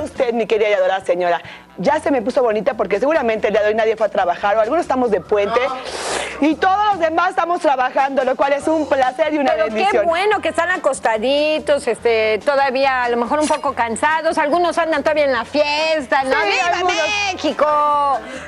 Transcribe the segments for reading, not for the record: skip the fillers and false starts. para usted, mi querida y adorada señora. Ya se me puso bonita porque seguramente el día de hoy nadie fue a trabajar o algunos estamos de puente. No. Y todos los demás estamos trabajando, lo cual es un placer y una bendición. Pero qué bueno que están acostaditos, todavía a lo mejor un poco cansados. Algunos andan todavía en la fiesta, ¿no? Sí, ¡viva algunos... México!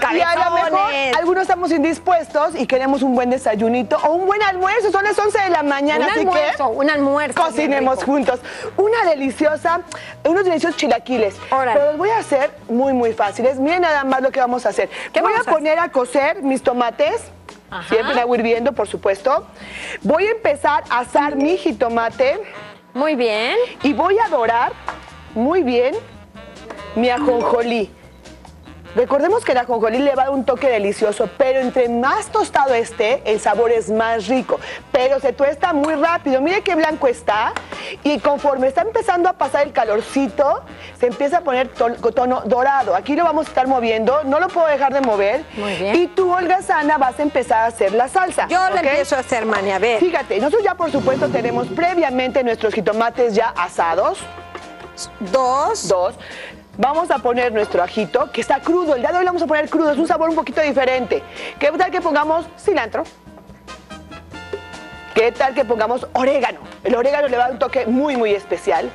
¡Cabezones! Y a lo mejor algunos estamos indispuestos y queremos un buen desayunito o un buen almuerzo. Son las 11 de la mañana, un almuerzo. Cocinemos juntos. Unos deliciosos chilaquiles. Órale. Pero los voy a hacer muy fáciles. Miren nada más lo que vamos a hacer. Voy a poner a cocer mis tomates. Ajá. Siempre agua hirviendo, por supuesto. Voy a empezar a asar mi jitomate. Muy bien. Y voy a dorar muy bien mi ajonjolí. Recordemos que el ajonjolí le va a dar un toque delicioso, pero entre más tostado esté, el sabor es más rico. Pero se tuesta muy rápido. Mire qué blanco está. Y conforme está empezando a pasar el calorcito, se empieza a poner tono dorado. Aquí lo vamos a estar moviendo. No lo puedo dejar de mover. Muy bien. Y tú, holgazana, vas a empezar a hacer la salsa. Yo la empiezo a hacer, Mani. A ver. Fíjate, nosotros ya, por supuesto, tenemos previamente nuestros jitomates ya asados. Dos. Vamos a poner nuestro ajito, que está crudo. El día de hoy lo vamos a poner crudo, es un sabor un poquito diferente. ¿Qué tal que pongamos cilantro? ¿Qué tal que pongamos orégano? El orégano le va a dar un toque muy especial.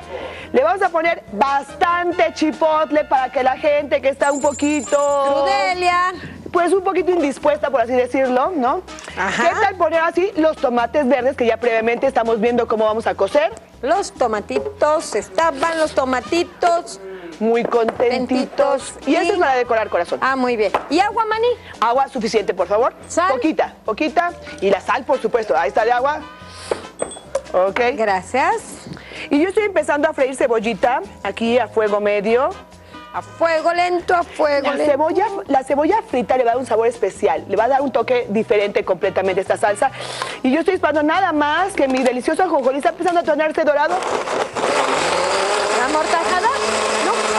Le vamos a poner bastante chipotle para que la gente que está un poquito... Crudelia. Pues un poquito indispuesta, por así decirlo, ¿no? Ajá. ¿Qué tal poner así los tomates verdes que ya previamente estamos viendo cómo vamos a cocer? Los tomatitos, estaban los tomatitos... Muy contentitos. Y esta es para decorar, corazón. Ah, muy bien. ¿Y agua, Mani? Agua suficiente, por favor. ¿Sal? Poquita. Y la sal, por supuesto. Ahí está el agua. Ok. Gracias. Y yo estoy empezando a freír cebollita aquí a fuego medio. A fuego lento, a fuego lento. La cebolla frita le va a dar un sabor especial. Le va a dar un toque diferente completamente a esta salsa. Y yo estoy esperando nada más que mi delicioso ajonjolí está empezando a tornarse dorado. ¿La mortajada?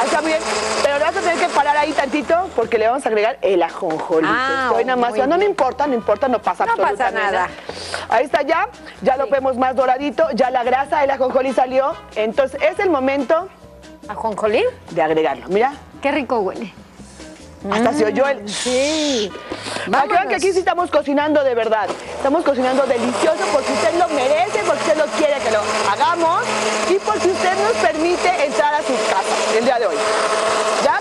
Está bien, pero le vas a tener que parar ahí tantito porque le vamos a agregar el ajonjolí. No importa, no pasa absolutamente nada. Ahí está ya lo vemos más doradito, ya la grasa del ajonjolí salió. Entonces es el momento ¿ajonjolí? De agregarlo, mira. Qué rico huele. Hasta se oyó el... Sí. Vean que aquí sí estamos cocinando de verdad. Estamos cocinando delicioso porque usted lo merece, porque usted lo quiere que lo hagamos y porque usted nos permite entrar a su casa el día de hoy. ¿Ya?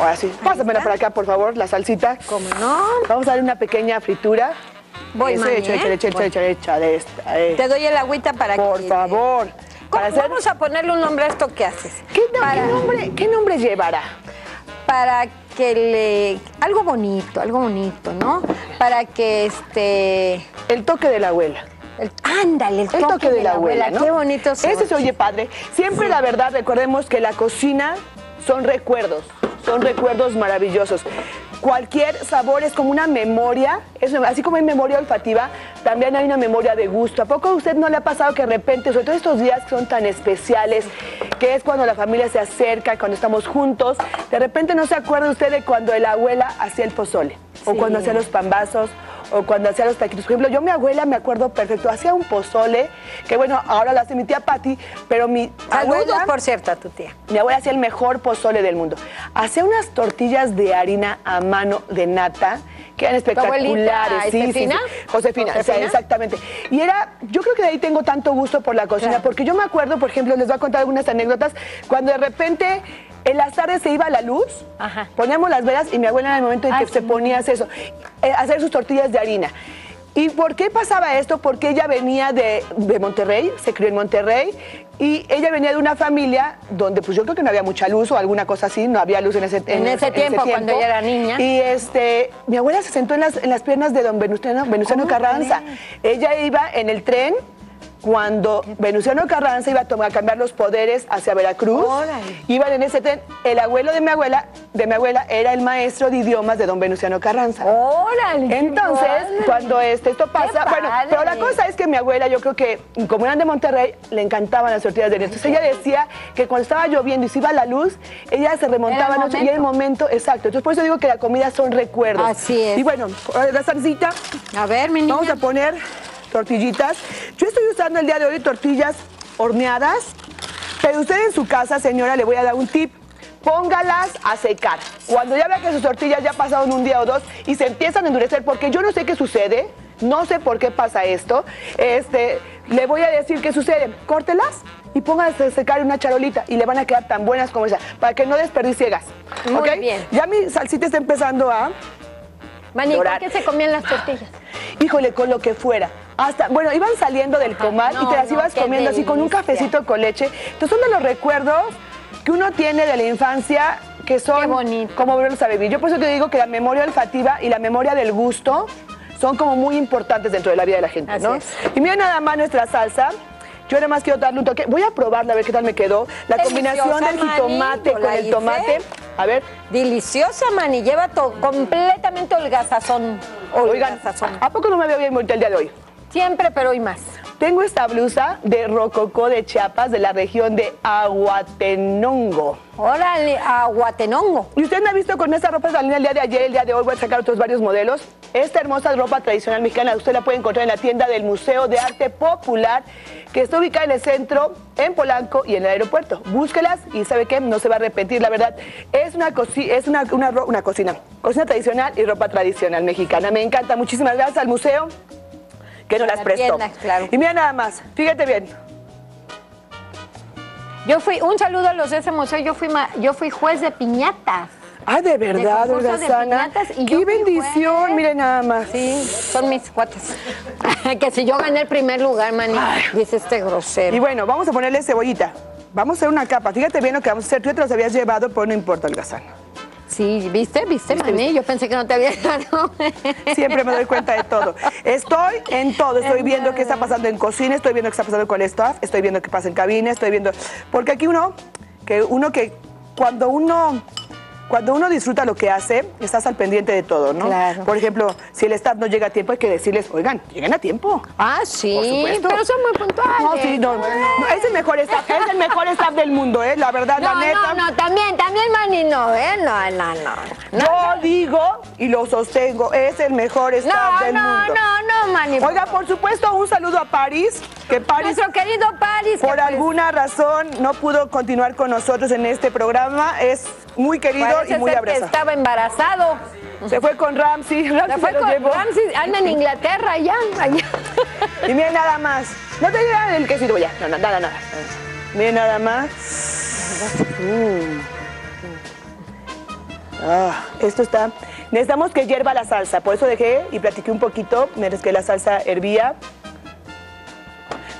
Ahora sí. Pásamela para acá, por favor, la salsita. ¿Cómo no? Vamos a darle una pequeña fritura. Voy, Mani, te doy el agüita para que... Por favor. Vamos a ponerle un nombre a esto que haces. ¿Qué nombre llevará? Para que le... Algo bonito, ¿no? Para que el toque de la abuela. Ándale, el toque de la abuela, ¿no? Qué bonito se oye. Ese se oye padre. Siempre sí. La verdad, recordemos que la cocina son recuerdos maravillosos. Cualquier sabor es como una memoria, así como hay memoria olfativa, también hay una memoria de gusto. ¿A poco a usted no le ha pasado que de repente, sobre todo estos días que son tan especiales, que es cuando la familia se acerca, cuando estamos juntos, de repente no se acuerda usted de cuando la abuela hacía el pozole, o cuando hacía los pambazos, o cuando hacía los taquitos? Por ejemplo, yo mi abuela me acuerdo perfecto, hacía un pozole, que bueno, ahora lo hace mi tía Pati, pero mi abuela... por cierto, a tu tía. Mi abuela hacía el mejor pozole del mundo. Hacía unas tortillas de harina a mano de nata, que eran espectaculares. Josefina, exactamente. Y era, yo creo que de ahí tengo tanto gusto por la cocina, porque yo me acuerdo, por ejemplo, les voy a contar algunas anécdotas, cuando de repente... En las tardes se iba a la luz, poníamos las velas y mi abuela en el momento en que se ponía a hacer eso, a hacer sus tortillas de harina. ¿Y por qué pasaba esto? Porque ella venía de Monterrey, se crió en Monterrey, y ella venía de una familia donde pues yo creo que no había mucha luz o alguna cosa así, no había luz en ese tiempo, cuando ella era niña. Y mi abuela se sentó en las piernas de don Venustiano Carranza. Ella iba en el tren cuando Venustiano Carranza iba a cambiar los poderes hacia Veracruz. Órale. Iban en ese tren. El abuelo de mi abuela era el maestro de idiomas de don Venustiano Carranza. Órale. Entonces, cuando esto pasa, bueno, pero la cosa es que mi abuela, yo creo que como eran de Monterrey, le encantaban las tortillas de harina. Entonces ella decía que cuando estaba lloviendo y se iba la luz, ella se remontaba noche y era el momento exacto. Entonces por eso digo que la comida son recuerdos. Así es. Y bueno, la salsita. A ver, mi niña. Vamos a poner tortillitas. Yo estoy usando el día de hoy tortillas horneadas, Pero usted en su casa, señora, le voy a dar un tip. Póngalas a secar. Cuando ya vea que sus tortillas ya pasaron un día o dos y se empiezan a endurecer, porque yo no sé qué sucede, no sé por qué pasa esto, le voy a decir qué sucede. Córtelas y pónganlas a secar en una charolita y le van a quedar tan buenas como esas, para que no desperdicie gas. Muy bien. Ya mi salsita está empezando a... Mani, ¿con qué se comían las tortillas? Híjole, con lo que fuera. Hasta, bueno, iban saliendo del comal y te las ibas comiendo así con un cafecito con leche. Entonces son de los recuerdos que uno tiene de la infancia, que son como volverlos a vivir. Yo por eso te digo que la memoria olfativa y la memoria del gusto son como muy importantes dentro de la vida de la gente, así ¿no? Es. Y mira nada más nuestra salsa. Yo nada más quiero darle un toque. Voy a probarla a ver qué tal me quedó. La combinación del jitomate con el tomate. A ver. Deliciosa, Mani. Lleva completamente holgazazón. Oigan, ¿a poco no me veo bien bonita el día de hoy? Siempre, pero hoy más. Tengo esta blusa de rococó de Chiapas, de la región de Aguatenongo. ¡Órale, Aguatenongo! Y usted me ha visto con esta ropa salina el día de ayer, el día de hoy. Voy a sacar otros varios modelos. Esta hermosa ropa tradicional mexicana, usted la puede encontrar en la tienda del Museo de Arte Popular, que está ubicada en el centro, en Polanco y en el aeropuerto. Búsquelas y ¿sabe qué? No se va a repetir, la verdad. Es una cocina tradicional y ropa tradicional mexicana. Me encanta. Muchísimas gracias al museo que no las prestó. Claro. Y mira nada más, fíjate bien. Yo fui, un saludo a los de ese museo, yo fui juez de piñatas. Ah, de verdad, Olga. ¡Qué bendición! Miren nada más. Sí, son mis cuates. Que si yo gané el primer lugar, Mani, dice este grosero. Y bueno, vamos a ponerle cebollita. Vamos a hacer una capa. Fíjate bien lo que vamos a hacer. Tú ya te los habías llevado, pero no importa, holgazán. Sí, ¿viste, Mani? Yo pensé que no te había dado. Siempre me doy cuenta de todo. Estoy en todo. Estoy viendo qué está pasando en cocina, estoy viendo qué está pasando con el staff, estoy viendo qué pasa en cabina, estoy viendo... Porque aquí cuando uno disfruta lo que hace, estás al pendiente de todo, ¿no? Claro. Por ejemplo, si el staff no llega a tiempo, hay que decirles, oigan, lleguen a tiempo. Ah, sí. Por supuesto. Pero son muy puntuales. No, sí, no. Es el mejor staff del mundo, ¿eh? La verdad, la neta. No, también, Mani, no, ¿eh? No. Yo digo y lo sostengo, es el mejor staff del mundo. No, Mani. Oiga, por supuesto, un saludo a París, que París... Nuestro querido París. Por alguna razón no pudo continuar con nosotros en este programa, es muy querido. Y muy abrazado. Estaba embarazado. Se fue con Ramsey. Anda en Inglaterra, allá. Y miren nada más. No te digan el quesito ya. No, nada. Miren nada más. Esto está... Necesitamos que hierva la salsa. Por eso dejé y platiqué un poquito. Mientras que la salsa hervía.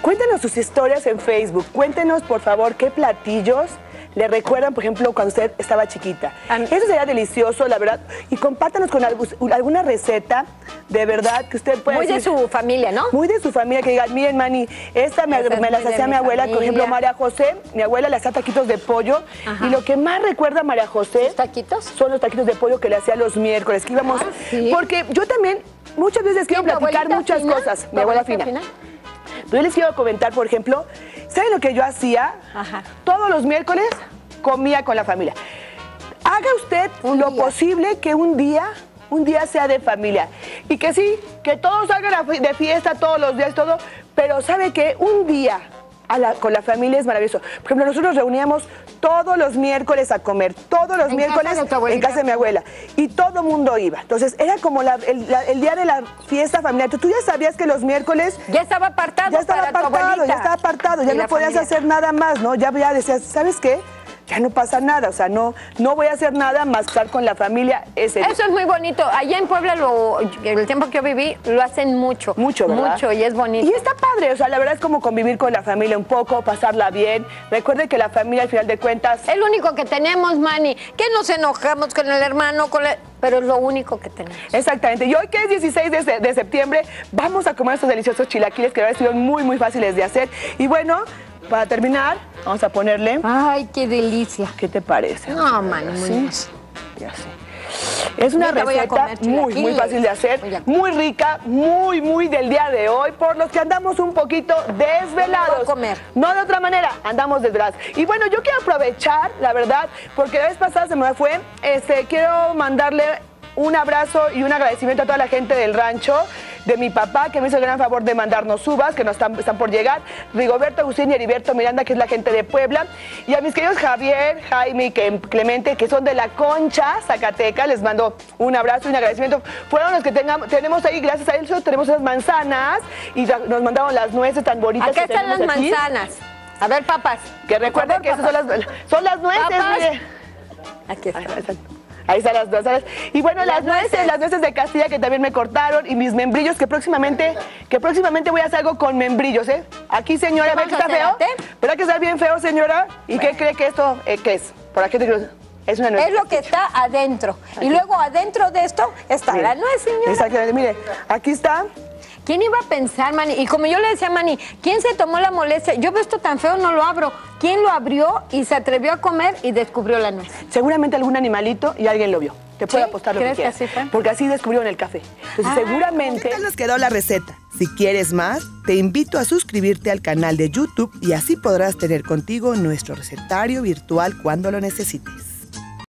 Cuéntenos sus historias en Facebook. Cuéntenos, por favor, qué platillos... ¿Le recuerdan, por ejemplo, cuando usted estaba chiquita? Eso sería delicioso, la verdad. Y compártanos con alguna receta, de verdad, que usted pueda decir, de su familia, ¿no? Muy de su familia, que digan, miren, Mani, me las hacía mi abuela, familia. Por ejemplo, María José, mi abuela le hacía taquitos de pollo. Ajá. Y lo que más recuerda a María José... ¿Los taquitos? Son los taquitos de pollo que le hacía los miércoles, que íbamos... ¿Sí? Porque yo también muchas veces quiero platicar muchas cosas. Mi abuela Fina. Yo les quiero comentar, por ejemplo, ¿saben lo que yo hacía? Ajá. Todos los miércoles comía con la familia. Haga usted lo posible que un día sea de familia. Y que sí, que todos salgan de fiesta todos los días, todo. Pero ¿sabe qué? Un día con la familia es maravilloso. Por ejemplo, nosotros nos reuníamos todos los miércoles a comer. Todos los miércoles en casa de mi abuela. Y todo mundo iba. Entonces, era como el día de la fiesta familiar. Tú ya sabías que los miércoles... Ya estaba apartado para tu abuelita. Ya no podías hacer nada más, ¿no? Ya decías, ¿sabes qué? Ya no pasa nada, o sea, no voy a hacer nada más estar con la familia ese día. Eso es muy bonito. Allá en Puebla, el tiempo que yo viví, lo hacen mucho. Mucho, ¿verdad? Mucho, y es bonito. Y está padre, o sea, la verdad es como convivir con la familia un poco, pasarla bien. Recuerde que la familia, al final de cuentas... Es lo único que tenemos, Mani, que nos enojamos con el hermano, pero es lo único que tenemos. Exactamente. Y hoy, que es 16 de septiembre, vamos a comer estos deliciosos chilaquiles que ahora estuvieron muy, muy fáciles de hacer. Y bueno... Para terminar, vamos a ponerle... ¡Ay, qué delicia! ¿Qué te parece? No, Mani, muy bien. Es una receta muy, muy fácil de hacer, muy rica, muy, muy del día de hoy, por los que andamos un poquito desvelados. No de otra manera, andamos desvelados. Y bueno, yo quiero aprovechar, la verdad, porque la vez pasada se me fue, quiero mandarle... Un abrazo y un agradecimiento a toda la gente del rancho. de mi papá, que me hizo el gran favor de mandarnos uvas, que están por llegar, Rigoberto Agustín y Heriberto Miranda, que es la gente de Puebla, y a mis queridos Javier, Jaime y Clemente, que son de la Concha, Zacateca, les mando un abrazo y un agradecimiento. Fueron los que tenemos ahí, gracias a ellos tenemos esas manzanas y nos mandaron las nueces tan bonitas. Acá están las manzanas. A ver, papas. Que recuerden que esas son las nueces, mire. Aquí están. Ahí están las nueces. Y bueno, las nueces de Castilla que también me cortaron y mis membrillos que próximamente voy a hacer algo con membrillos, ¿eh? Aquí, señora, ¿ve que está feo? Pero hay que estar bien feo, señora. ¿Y qué cree que esto qué es? Por aquí te creo. Es una nuez. Es lo que está adentro. Aquí. Y luego adentro de esto está la nuez, señora. Exactamente, mire, aquí está. ¿Quién iba a pensar, Mani? Y como yo le decía a Mani, ¿quién se tomó la molestia? Yo veo esto tan feo, no lo abro. ¿Quién lo abrió y se atrevió a comer y descubrió la nuez? Seguramente algún animalito y alguien lo vio. Te puedo apostar lo que quieras. ¿Crees que así fue? Porque así descubrieron el café. Entonces seguramente... ¿Qué tal nos quedó la receta? Si quieres más, te invito a suscribirte al canal de YouTube y así podrás tener contigo nuestro recetario virtual cuando lo necesites.